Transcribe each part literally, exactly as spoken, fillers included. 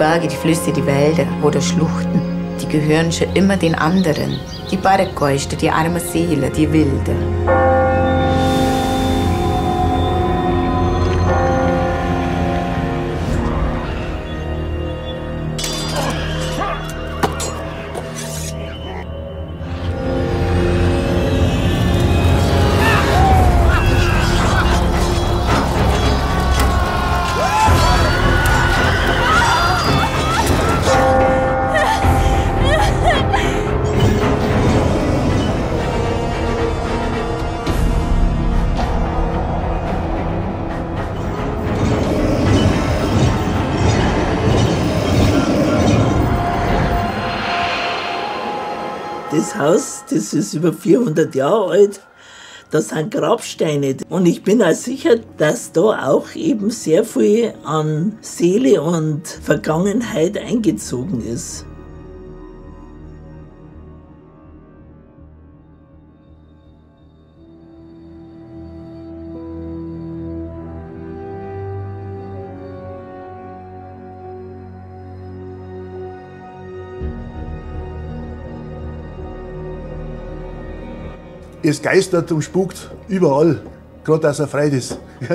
Berge, die Flüsse, die Wälder oder Schluchten, die gehören schon immer den anderen. Die Berggeister, die armen Seelen, die Wilden. Das Haus, das ist über vierhundert Jahre alt, da sind Grabsteine. Und ich bin auch sicher, dass da auch eben sehr viel an Seele und Vergangenheit eingezogen ist. Es geistert und spukt überall, gerade dass er frei ist. Die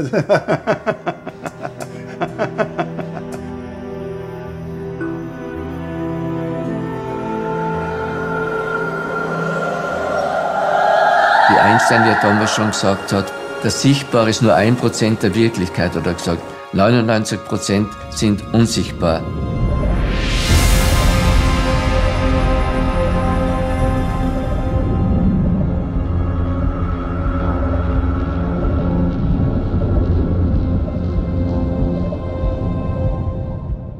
Einstein, die damals schon gesagt hat, das Sichtbare ist nur ein Prozent der Wirklichkeit, oder gesagt, neunundneunzig Prozent sind unsichtbar.